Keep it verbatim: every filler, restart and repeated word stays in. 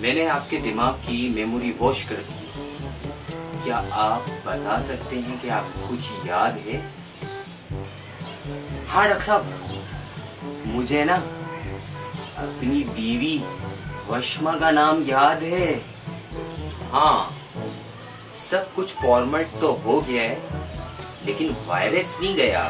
मैंने आपके दिमाग की मेमोरी वॉश कर दी। क्या आप बता सकते हैं कि आपको कुछ याद है? हाँ डॉक्टर साहब, मुझे ना अपनी बीवी वशमा का नाम याद है। हाँ, सब कुछ फॉर्मेट तो हो गया है लेकिन वायरस नहीं गया।